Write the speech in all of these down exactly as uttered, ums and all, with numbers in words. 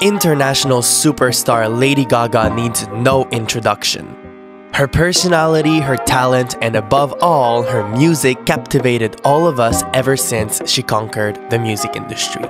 International superstar Lady Gaga needs no introduction. Her personality, her talent, and above all, her music captivated all of us ever since she conquered the music industry.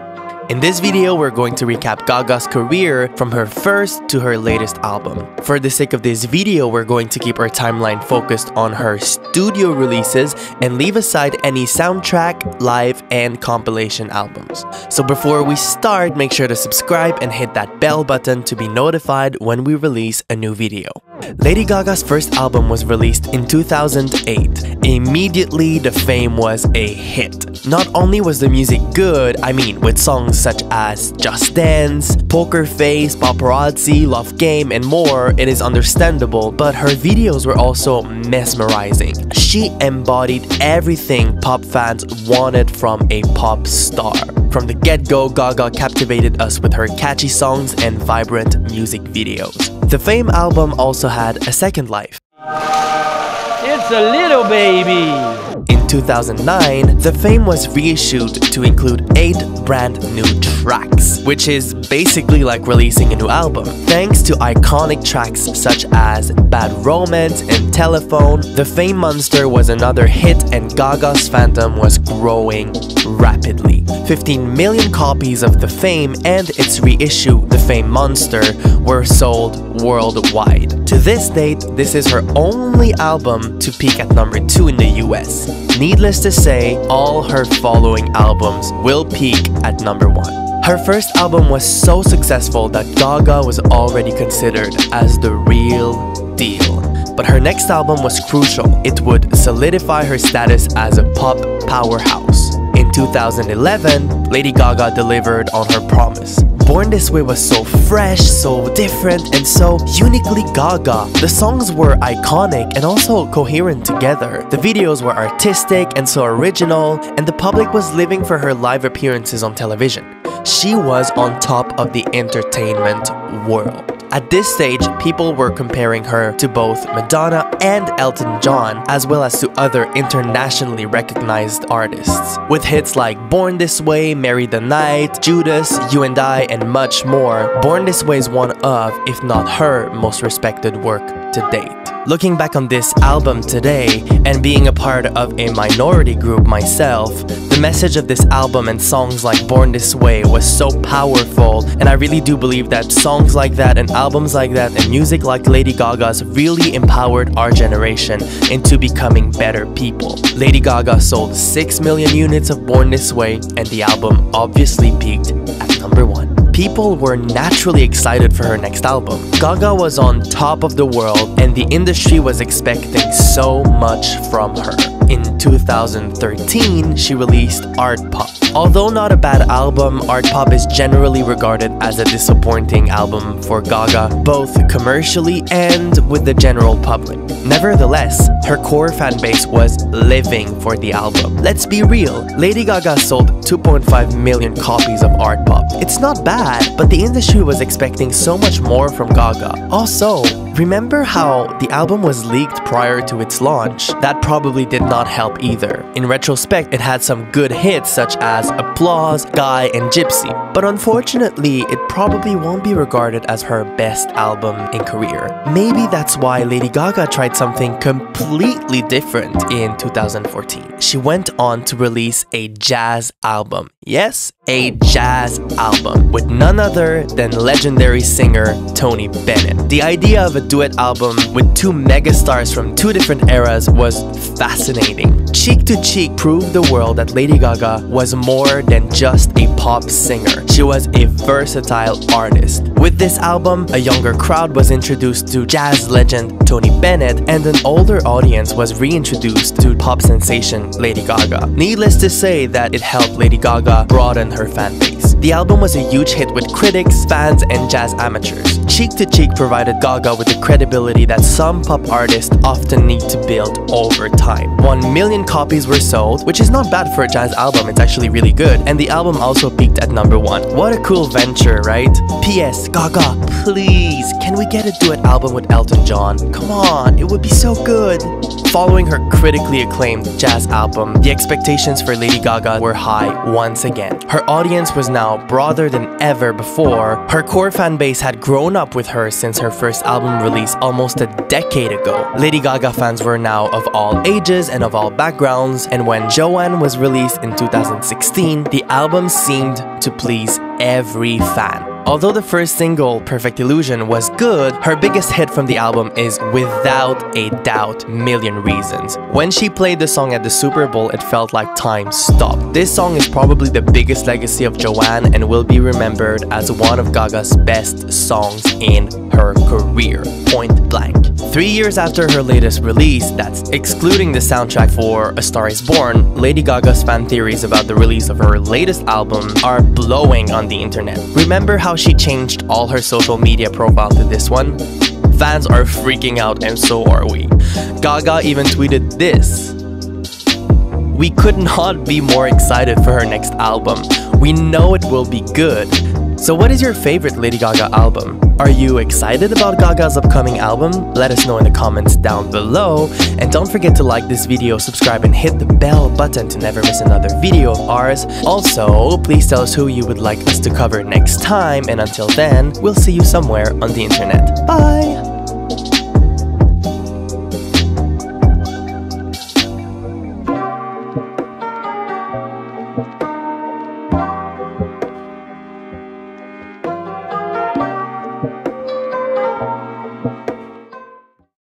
In this video, we're going to recap Gaga's career from her first to her latest album. For the sake of this video, we're going to keep our timeline focused on her studio releases and leave aside any soundtrack, live, and compilation albums. So before we start, make sure to subscribe and hit that bell button to be notified when we release a new video. Lady Gaga's first album was released in two thousand eight. Immediately, The Fame was a hit. Not only was the music good, I mean, with songs such as Just Dance, Poker Face, Paparazzi, Love Game, and more, it is understandable, but her videos were also mesmerizing. She embodied everything pop fans wanted from a pop star. From the get-go, Gaga captivated us with her catchy songs and vibrant music videos. The Fame album also had a second life. It's a little baby! In two thousand nine, The Fame was reissued to include eight brand new tracks, which is basically like releasing a new album. Thanks to iconic tracks such as Bad Romance and Telephone, The Fame Monster was another hit and Gaga's fandom was growing rapidly. fifteen million copies of The Fame and its reissue, The Fame Monster, were sold worldwide. To this date, this is her only album to peak at number two in the U S. Needless to say, all her following albums will peak at number one. Her first album was so successful that Gaga was already considered as the real deal. But her next album was crucial. It would solidify her status as a pop powerhouse. In two thousand eleven, Lady Gaga delivered on her promise. Born This Way was so fresh, so different, and so uniquely Gaga. The songs were iconic and also coherent together. The videos were artistic and so original, and the public was living for her live appearances on television. She was on top of the entertainment world. At this stage, people were comparing her to both Madonna and Elton John, as well as to other internationally recognized artists. With hits like Born This Way, Marry the Night, Judas, You and I, and much more, Born This Way is one of, if not her, most respected work to date. Looking back on this album today, and being a part of a minority group myself, the message of this album and songs like Born This Way was so powerful, and I really do believe that songs like that and albums like that and music like Lady Gaga's really empowered our generation into becoming better people. Lady Gaga sold six million units of Born This Way, and the album obviously peaked at number one. People were naturally excited for her next album. Gaga was on top of the world and the industry was expecting so much from her. In two thousand thirteen, she released Artpop. Although not a bad album, Artpop is generally regarded as a disappointing album for Gaga, both commercially and with the general public. Nevertheless, her core fanbase was living for the album. Let's be real, Lady Gaga sold two point five million copies of Artpop. It's not bad, but the industry was expecting so much more from Gaga. Also, remember how the album was leaked prior to its launch? That probably did not help either. In retrospect, it had some good hits such as Applause, Guy, and Gypsy. But unfortunately, it probably won't be regarded as her best album in career. Maybe that's why Lady Gaga tried something completely different in two thousand fourteen. She went on to release a jazz album. Yes, a jazz album with none other than legendary singer Tony Bennett. The idea of a duet album with two megastars from two different eras was fascinating. Cheek to Cheek proved the world that Lady Gaga was more than just a pop singer. She was a versatile artist. With this album, a younger crowd was introduced to jazz legend Tony Bennett and an older audience was reintroduced to pop sensation Lady Gaga. Needless to say that it helped Lady Gaga broaden her fan base. The album was a huge hit with critics, fans, and jazz amateurs. Cheek to Cheek provided Gaga with the credibility that some pop artists often need to build over time. One million copies were sold, which is not bad for a jazz album, it's actually really good, and the album also peaked at number one. What a cool venture, right? P S. Gaga, please, can we get a duet album with Elton John? Come on, it would be so good! Following her critically acclaimed jazz album, the expectations for Lady Gaga were high once again. Her audience was now broader than ever before. Her core fan base had grown up with her since her first album release almost a decade ago. Lady Gaga fans were now of all ages and of all backgrounds, and when Joanne was released in two thousand sixteen, the album seemed to please every fan. Although the first single, Perfect Illusion, was good, her biggest hit from the album is without a doubt Million Reasons. When she played the song at the Super Bowl, it felt like time stopped. This song is probably the biggest legacy of Joanne and will be remembered as one of Gaga's best songs in her career, point blank. Three years after her latest release, that's excluding the soundtrack for A Star Is Born, Lady Gaga's fan theories about the release of her latest album are blowing on the internet. Remember how she changed all her social media profile to this one? Fans are freaking out, and so are we. Gaga even tweeted this: "We could not be more excited for her next album. We know it will be good." So what is your favorite Lady Gaga album? Are you excited about Gaga's upcoming album? Let us know in the comments down below. And don't forget to like this video, subscribe, and hit the bell button to never miss another video of ours. Also, please tell us who you would like us to cover next time. And until then, we'll see you somewhere on the internet. Bye!